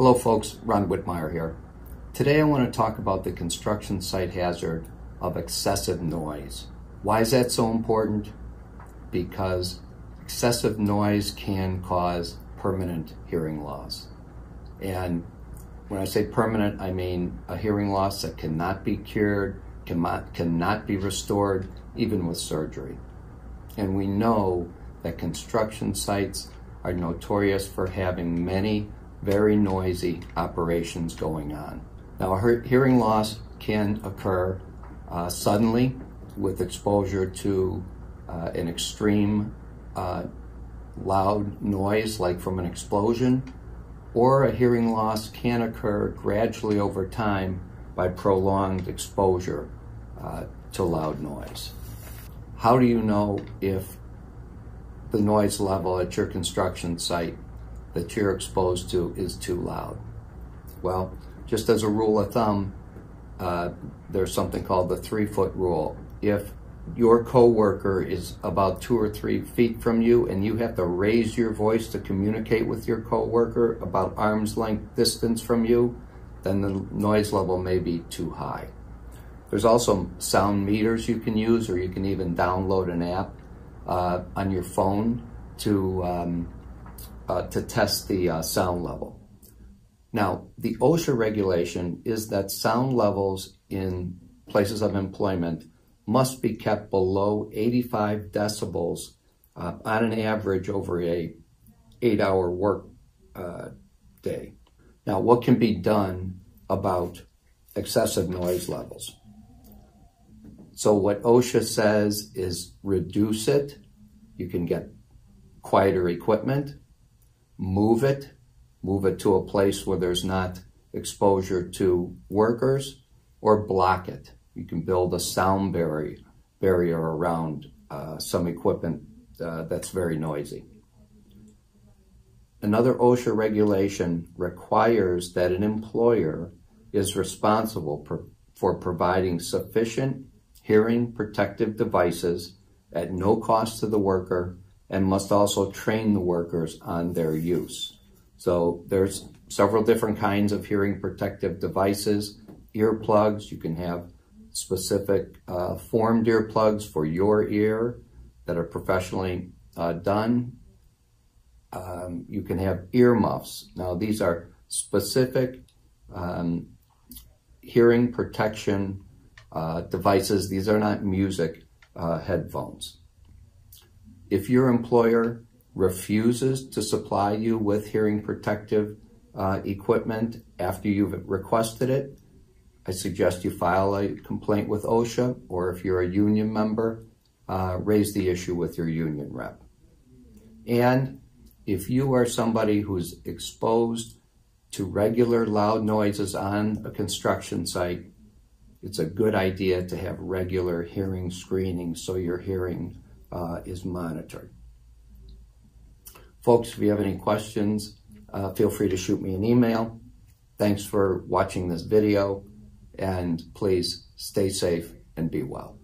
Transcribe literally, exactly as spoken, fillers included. Hello folks, Ron Wittmeyer here. Today I want to talk about the construction site hazard of excessive noise. Why is that so important? Because excessive noise can cause permanent hearing loss. And when I say permanent, I mean a hearing loss that cannot be cured, cannot be restored, even with surgery. And we know that construction sites are notorious for having many very noisy operations going on. Now, a hearing loss can occur uh, suddenly with exposure to uh, an extreme uh, loud noise, like from an explosion, or a hearing loss can occur gradually over time by prolonged exposure uh, to loud noise. How do you know if the noise level at your construction site that you're exposed to is too loud? Well, just as a rule of thumb, uh, there's something called the three-foot rule. If your coworker is about two or three feet from you and you have to raise your voice to communicate with your coworker about arm's length distance from you, then the noise level may be too high. There's also sound meters you can use, or you can even download an app uh, on your phone to um, Uh, to test the uh, sound level. Now, the OSHA regulation is that sound levels in places of employment must be kept below eighty-five decibels uh, on an average over a eight-hour work uh, day. Now, what can be done about excessive noise levels? So what OSHA says is reduce it. You can get quieter equipment. Move it, move it to a place where there's not exposure to workers, or block it. You can build a sound barrier, barrier around uh, some equipment uh, that's very noisy. Another OSHA regulation requires that an employer is responsible for, for providing sufficient hearing protective devices at no cost to the worker, and must also train the workers on their use. So there's several different kinds of hearing protective devices. Earplugs, you can have specific uh, formed earplugs for your ear that are professionally uh, done. Um, you can have earmuffs. Now, these are specific um, hearing protection uh, devices. These are not music uh, headphones. If your employer refuses to supply you with hearing protective uh, equipment after you've requested it, I suggest you file a complaint with OSHA, or if you're a union member, uh, raise the issue with your union rep. And if you are somebody who's exposed to regular loud noises on a construction site, it's a good idea to have regular hearing screening so your hearing Uh, is monitored. Folks, if you have any questions, uh, feel free to shoot me an email. Thanks for watching this video, and please stay safe and be well.